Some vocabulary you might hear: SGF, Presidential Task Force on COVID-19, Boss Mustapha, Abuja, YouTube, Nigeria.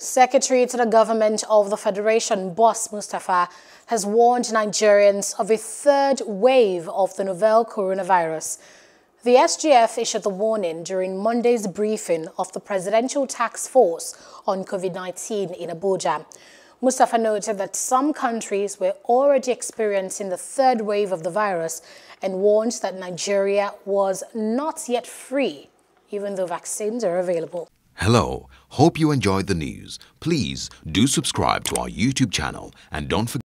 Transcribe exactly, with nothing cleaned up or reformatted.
Secretary to the Government of the Federation, Boss Mustapha, has warned Nigerians of a third wave of the novel coronavirus. The S G F issued the warning during Monday's briefing of the Presidential Task Force on COVID nineteen in Abuja. Mustapha noted that some countries were already experiencing the third wave of the virus and warned that Nigeria was not yet free, even though vaccines are available. Hello, hope you enjoyed the news. Please do subscribe to our YouTube channel and don't forget